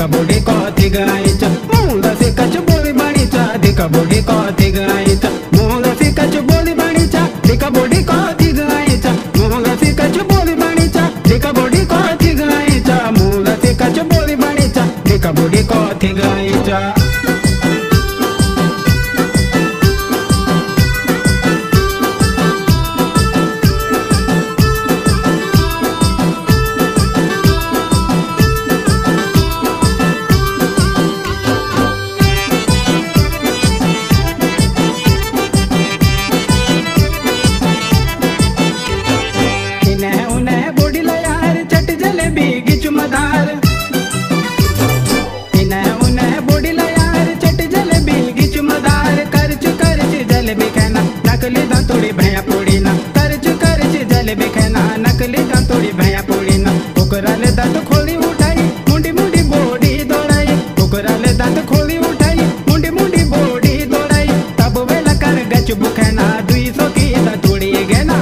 kaboli ko tigaita munda se kachboli banita de kaboli ko tigaita munda se kachboli banita de kaboli ko tigaita munda se kachboli banita de kaboli ko tigaita munda se kachboli banita de kaboli ko tigaita नकली दांतोड़ी भैया पोड़ी ना कर्ज जलेबी खाना नकली दांतोड़ी भैया पोड़ी ना ओकरा ले दांत खोली उठाई मुंडी मुंडी बोड़ी दौड़ाई ओकरा ले दांत खोली उठाई मुंडी मुंडी बोड़ी दौड़ाई तब वेला कर गचबू खाना 200 की दांतोड़ी गेना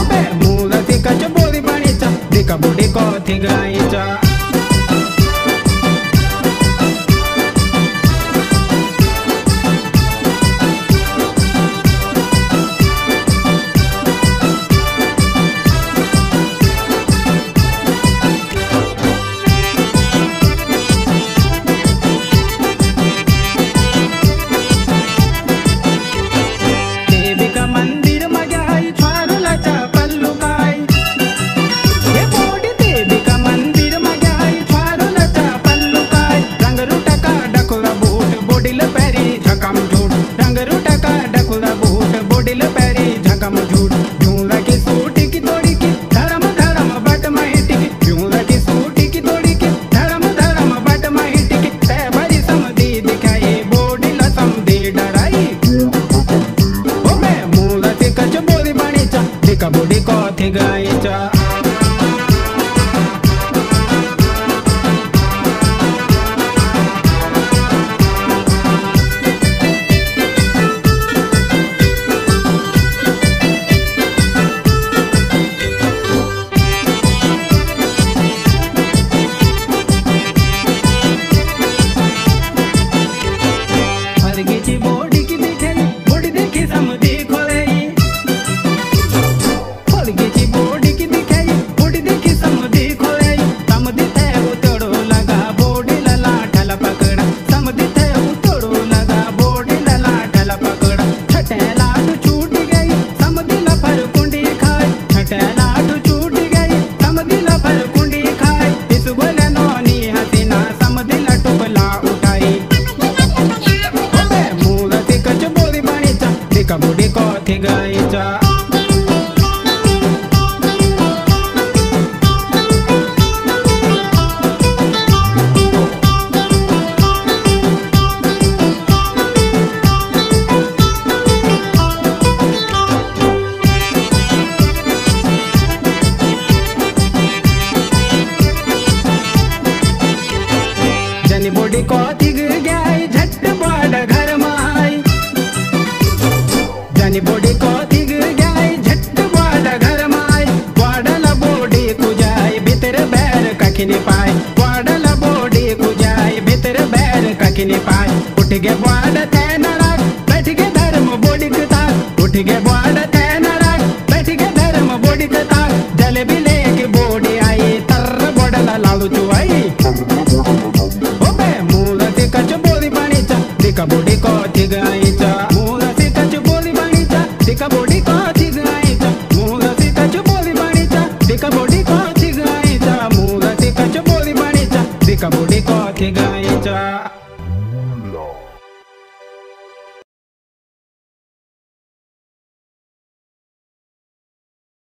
ओबे मूला से कच बोली बाणी चा देखा बोड़ी को थी गाई चा kabodi ko thi gai cha kabodi ko thi gai cha jani bodi ko thi gai jhat bada ghar ma जानी बोड़ी को दिग जाए झट वाड़ा घर माए वाड़ा बोड़ी को जाए भीतर बैर कखिनी पाए वाड़ा बोड़ी को जाए भीतर बैर कखिनी पाए उठ गए वाड़ा तैना राग बैठ गए धर्म बोड़ी कता उठ गए वाड़ा तैना राग बैठ गए धर्म बोड़ी कता जलेबी लेके बोड़ी आई तर बड़ा लालू